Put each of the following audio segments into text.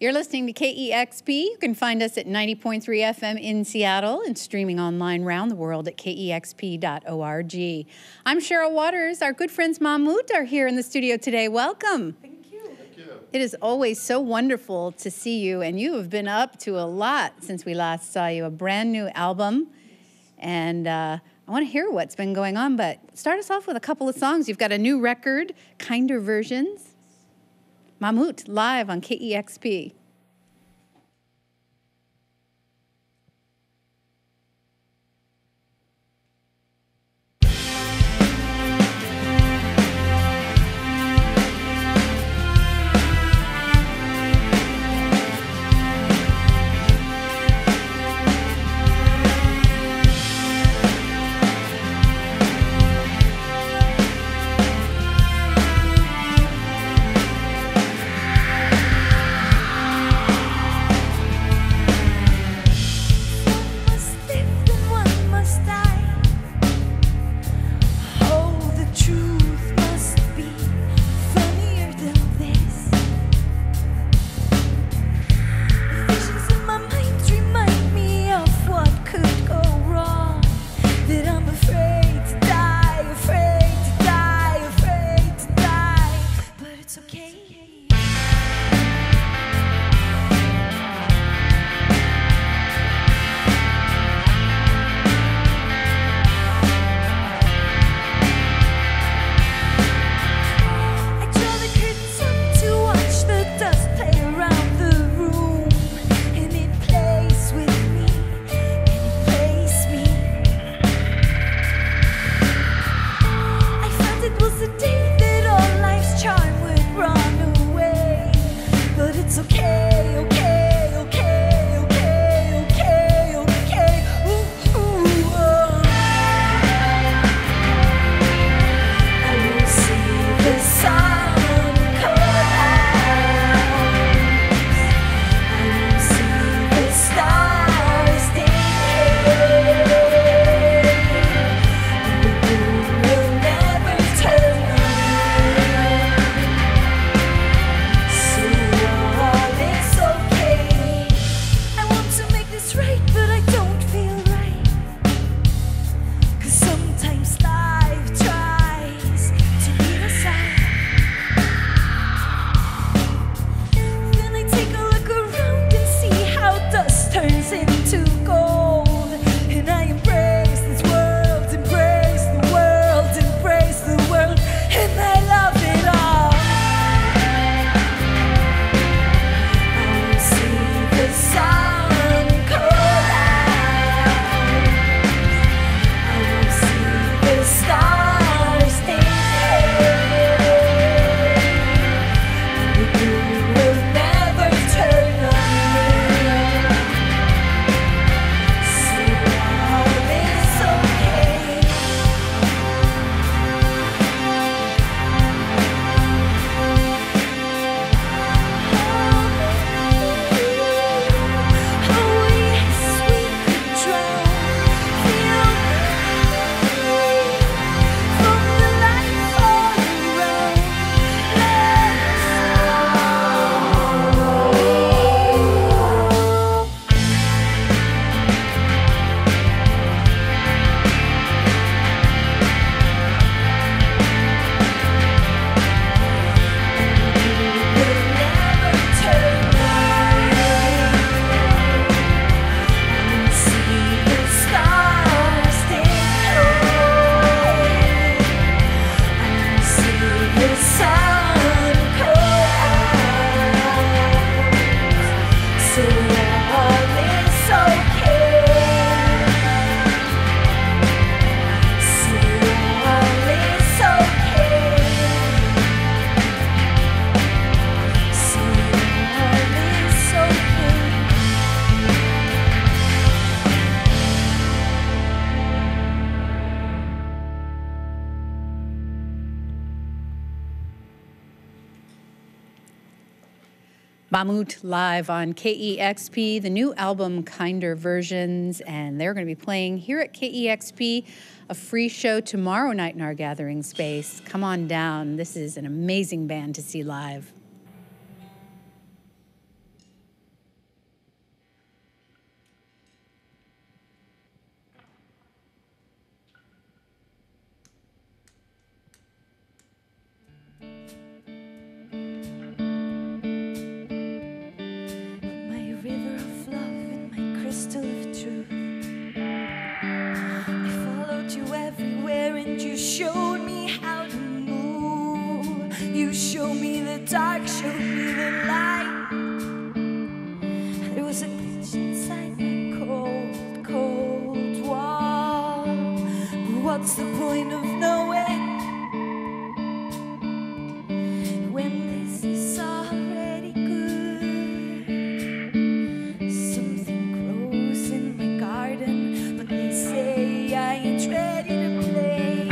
You're listening to KEXP. You can find us at 90.3 FM in Seattle and streaming online around the world at kexp.org. I'm Cheryl Waters. Our good friends Mammút are here in the studio today. Welcome. Thank you. Thank you. It is always so wonderful to see you, and you have been up to a lot since we last saw you, a brand new album. And I want to hear what's been going on, but start us off with a couple of songs. You've got a new record, Kinder Versions. Mammút, live on KEXP. Mammút live on KEXP, the new album Kinder Versions, and they're going to be playing here at KEXP, a free show tomorrow night in our gathering space. Come on down. This is an amazing band to see live. You show me the dark, show me the light. There was a glitch inside my cold, cold wall. But what's the point of knowing when this is already good? Something grows in my garden, but they say I ain't ready to play.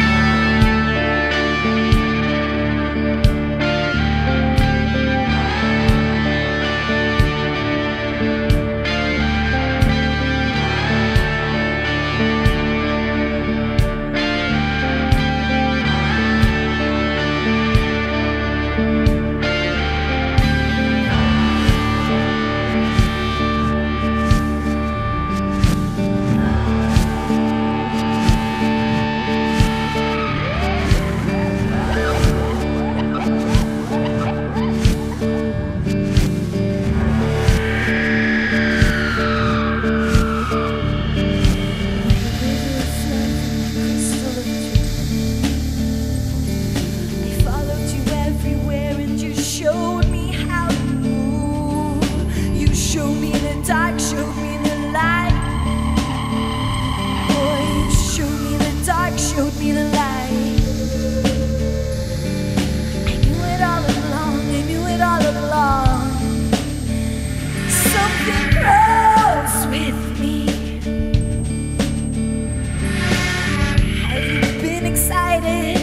Have you been excited?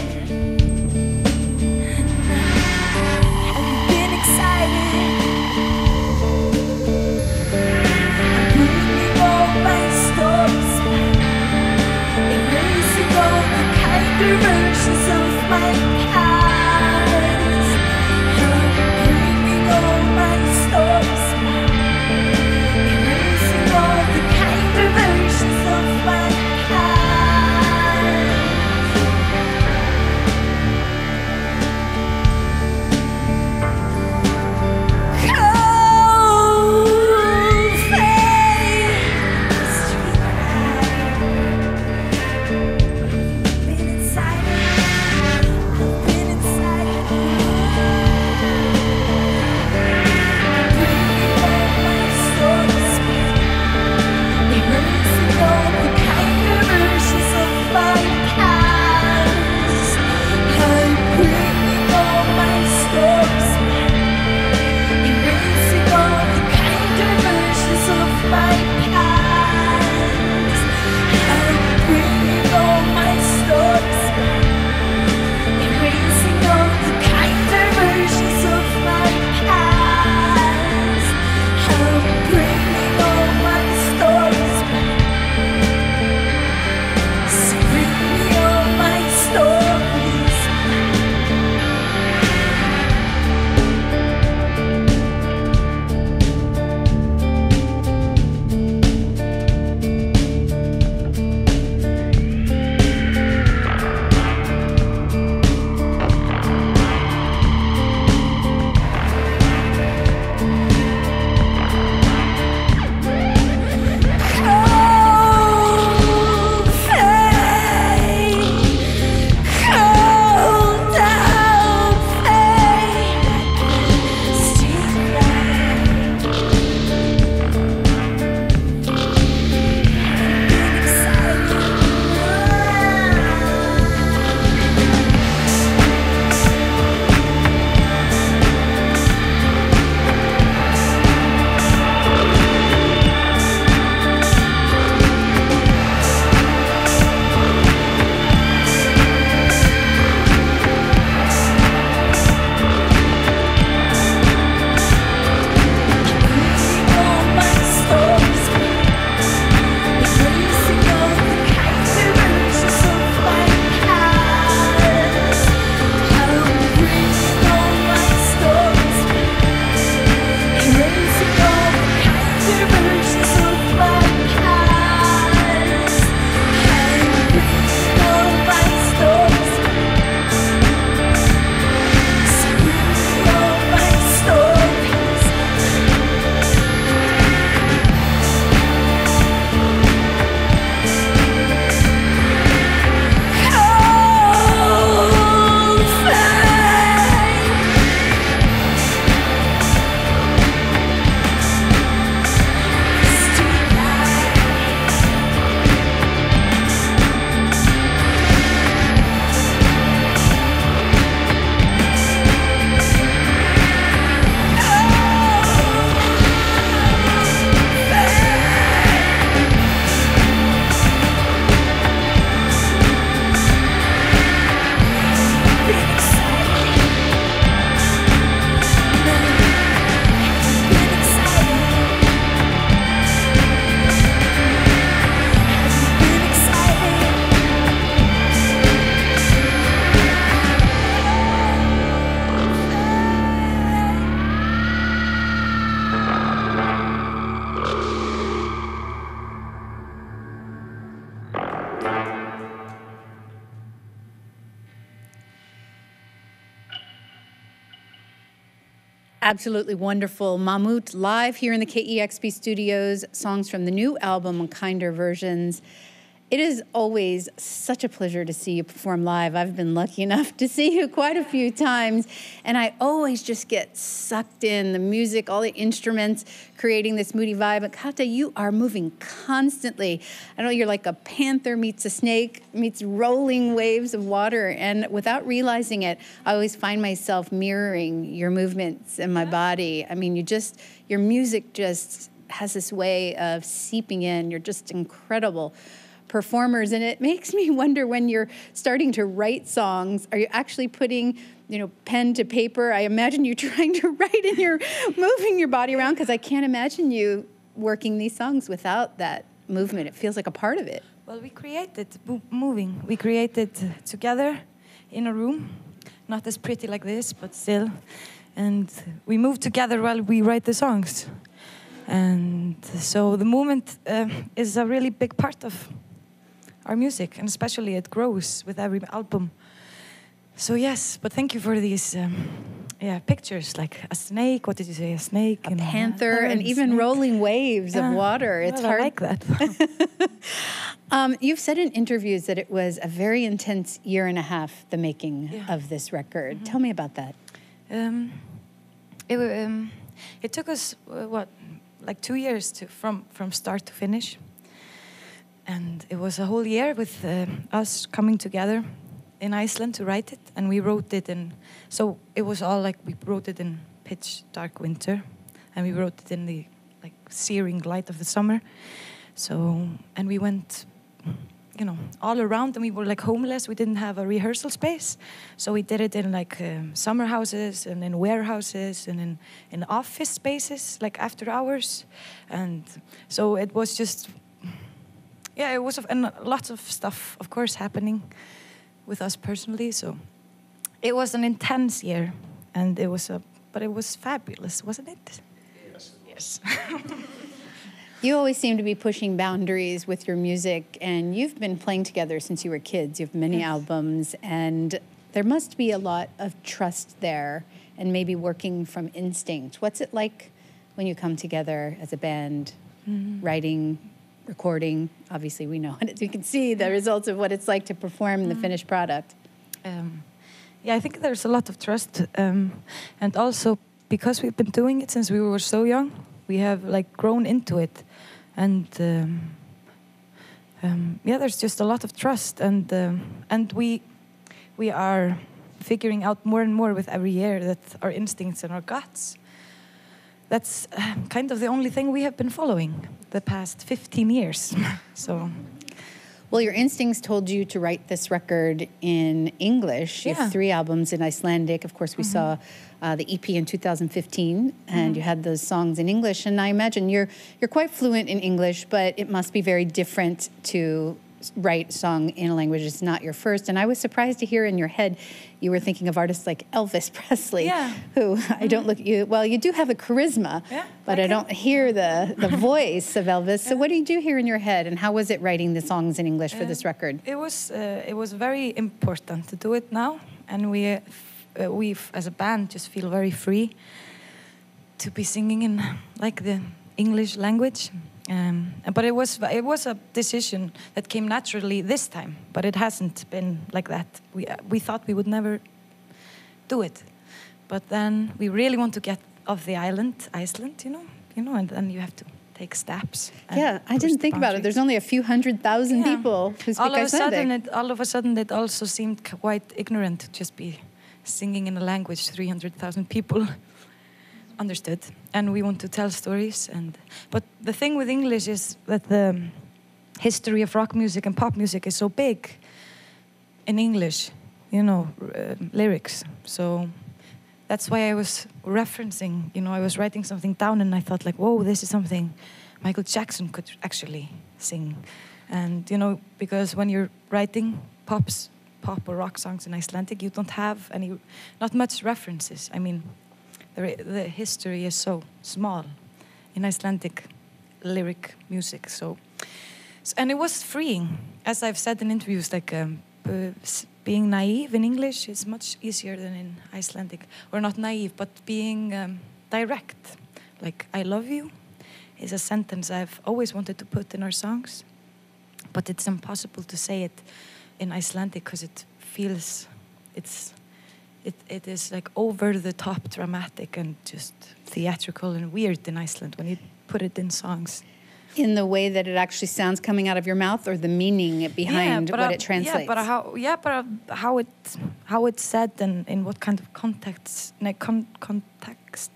absolutely wonderful. Mammút live here in the KEXP studios, songs from the new album, Kinder Versions. It is always such a pleasure to see you perform live. I've been lucky enough to see you quite a few times, and I always just get sucked in the music, all the instruments, creating this moody vibe. But Kata, you are moving constantly. I know you're like a panther meets a snake, meets rolling waves of water, and without realizing it, I always find myself mirroring your movements in my body. I mean, your music just has this way of seeping in. You're just incredible performers, and it makes me wonder, when you're starting to write songs, are you actually putting, you know, pen to paper? I imagine you trying to write and you're moving your body around, because I can't imagine you working these songs without that movement. It feels like a part of it. Well, we created moving. We created together in a room, not as pretty like this, but still. And we move together while we write the songs. And so the movement is a really big part of our music, and especially it grows with every album. So yes, but thank you for these pictures, like a snake. What did you say? A snake, a panther, and even snake. Rolling waves of water. It's hard. I like that. You've said in interviews that it was a very intense year and a half, the making of this record. Tell me about that. It took us like 2 years from start to finish. And it was a whole year with us coming together in Iceland to write it, and we wrote it in, so it was all like, we wrote it in pitch dark winter, and we wrote it in the like searing light of the summer. So, and we went, you know, all around, and we were like homeless. We didn't have a rehearsal space, so we did it in like summer houses, and in warehouses, and in office spaces, like after hours. And so it was just, yeah, it was, and lots of stuff, of course, happening with us personally. So it was an intense year, and it was but it was fabulous, wasn't it? Yes. You always seem to be pushing boundaries with your music, and you've been playing together since you were kids. You have many albums, and there must be a lot of trust there, and maybe working from instinct. What's it like when you come together as a band, writing, recording? Obviously, we know it. We can see the results of what it's like to perform the finished product. Yeah, I think there's a lot of trust, and also because we've been doing it since we were so young, we have like grown into it, and yeah, there's just a lot of trust, and we are figuring out more and more with every year that our instincts and our guts. That's kind of the only thing we have been following the past 15 years. So, well, your instincts told you to write this record in English. You have 3 albums in Icelandic. Of course, we saw the EP in 2015, and you had those songs in English. And I imagine you're quite fluent in English, but it must be very different to write song in a language it's not your first. And I was surprised to hear in your head you were thinking of artists like Elvis Presley, who I don't look at you. Well, you do have a charisma, but I don't hear the voice of Elvis. So what did you hear in your head, and how was it writing the songs in English for this record? It was very important to do it now, and we as a band just feel very free to be singing in like the English language. But it was a decision that came naturally this time, but it hasn't been like that. We thought we would never do it, but then we really want to get off the island, Iceland, you know, and then you have to take steps. Yeah, I didn't think about it. There's only a few 100,000 people who speak Icelandic. All of a sudden, it also seemed quite ignorant to just be singing in a language 300,000 people understood, and we want to tell stories. But the thing with English is that the history of rock music and pop music is so big in English, you know, lyrics. So that's why I was referencing, you know, I was writing something down, and I thought like, whoa, this is something Michael Jackson could actually sing. And, you know, because when you're writing pop or rock songs in Icelandic, you don't have not much references. I mean, the history is so small in Icelandic lyric music, so and it was freeing, as I've said in interviews. Like being naive in English is much easier than in Icelandic, or not naive, but being direct. Like, I love you is a sentence I've always wanted to put in our songs, but it's impossible to say it in Icelandic because it feels, it is like over the top dramatic and just theatrical and weird in Iceland when you put it in songs. In the way that it actually sounds coming out of your mouth, or the meaning behind what it translates? Yeah, but how it's said and in what kind of context, context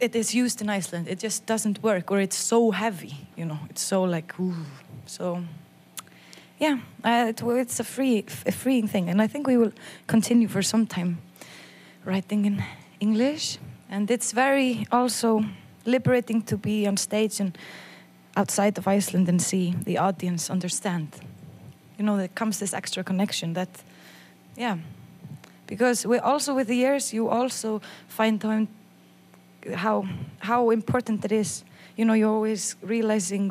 it is used in Iceland. It just doesn't work, or it's so heavy, you know. It's so like, ooh. So, yeah, it's a freeing thing. And I think we will continue for some time writing in English. And it's very also liberating to be on stage and outside of Iceland and see the audience understand. You know, there comes this extra connection that, yeah. Because we also, with the years, you also find how important it is. You know, you're always realizing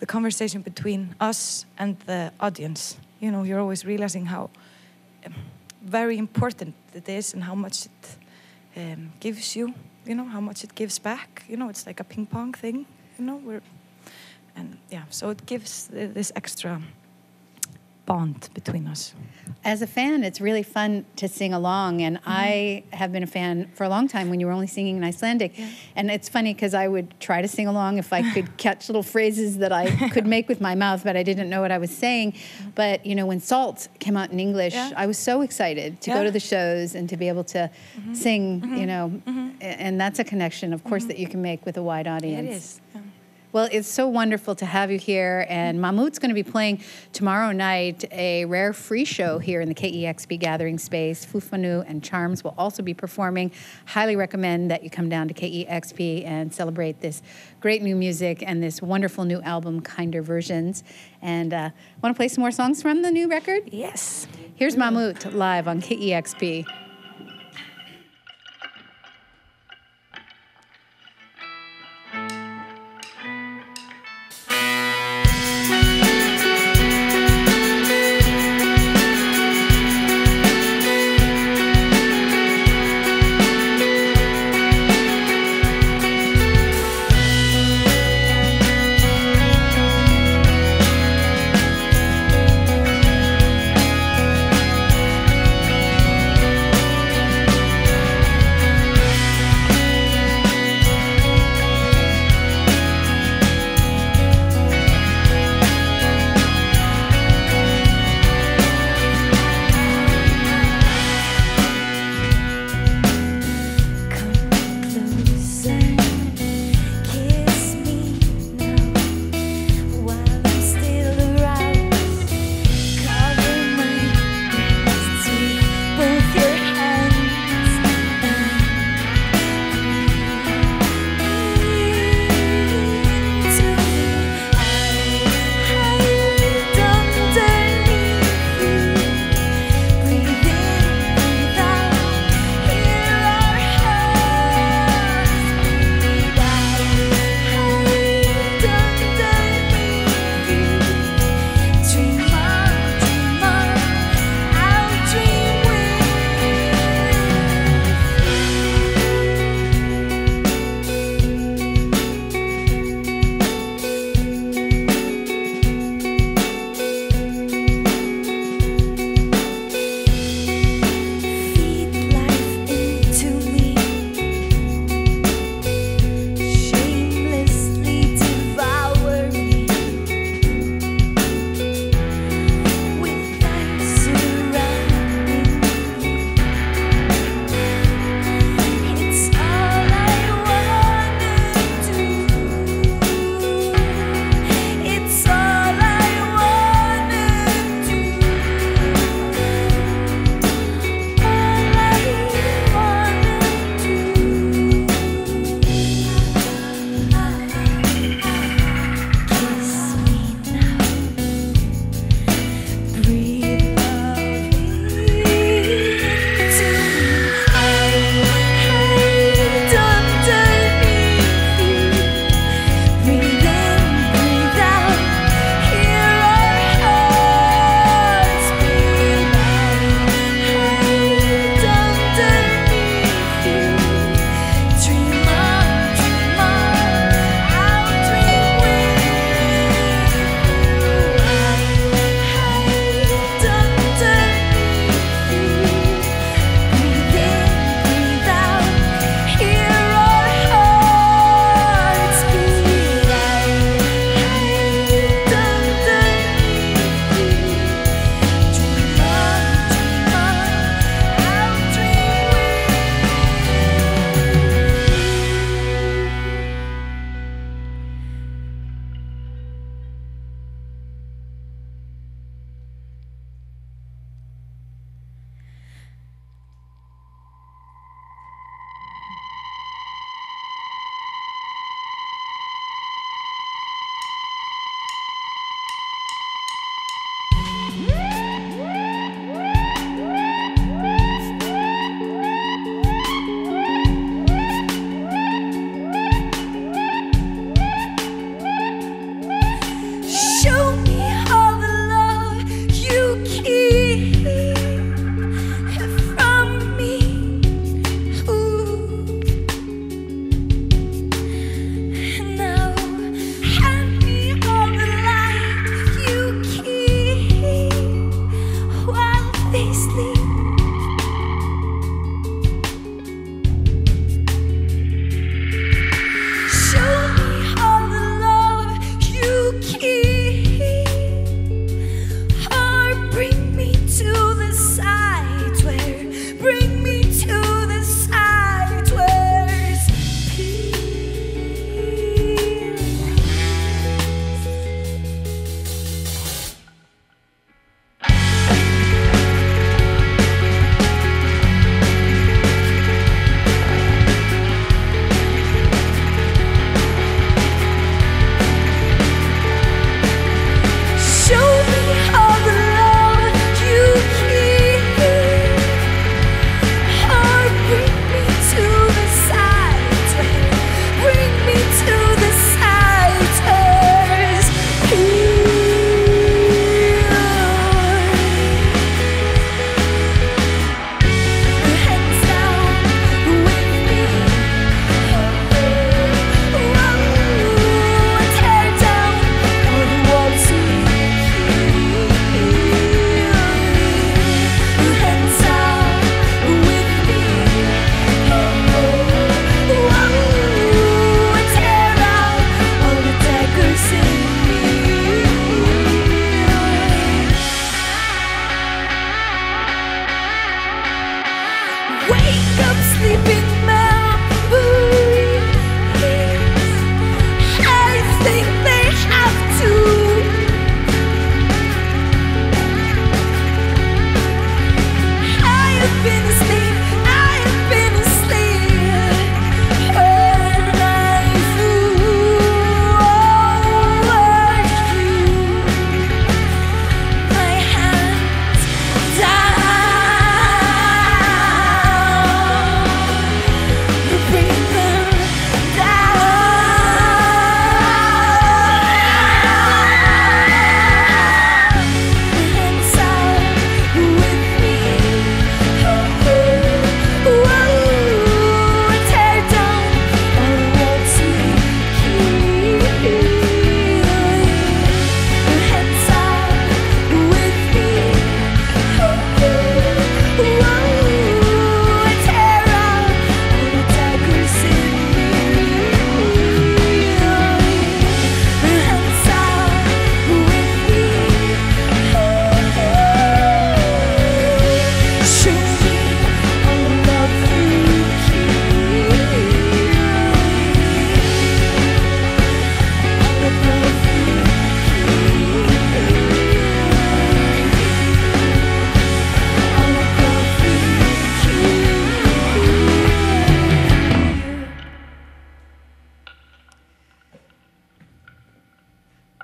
the conversation between us and the audience. You know, you're always realizing how very important it is and how much it gives you. You know, how much it gives back. You know, it's like a ping pong thing. You know, and yeah, so it gives this extra bond between us. As a fan, it's really fun to sing along, and I have been a fan for a long time when you were only singing in Icelandic. Yeah. And it's funny because I would try to sing along if I could catch little phrases that I could make with my mouth, but I didn't know what I was saying. But, you know, when Salt came out in English, yeah, I was so excited to go to the shows and to be able to sing, you know, and that's a connection, of course, that you can make with a wide audience. It is. Yeah. Well, it's so wonderful to have you here, and Mammút's going to be playing tomorrow night a rare free show here in the KEXP gathering space. Fufanu and Charms will also be performing. Highly recommend that you come down to KEXP and celebrate this great new music and this wonderful new album, Kinder Versions. And want to play some more songs from the new record? Yes. Here's Mammút live on KEXP.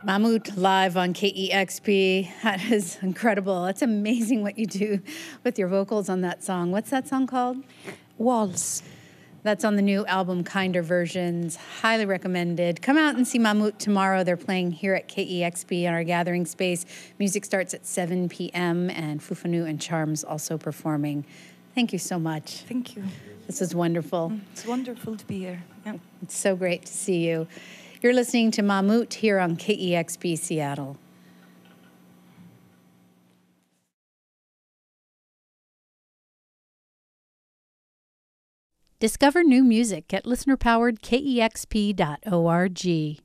Mammút live on KEXP. That is incredible. That's amazing what you do with your vocals on that song. What's that song called? Waltz. That's on the new album, Kinder Versions. Highly recommended. Come out and see Mammút tomorrow. They're playing here at KEXP on our gathering space. Music starts at 7 p.m. and Fufanu and Charms also performing. Thank you so much. Thank you. This is wonderful. It's wonderful to be here. Yeah. It's so great to see you. You're listening to Mammút here on KEXP Seattle. Discover new music at listenerpoweredkexp.org.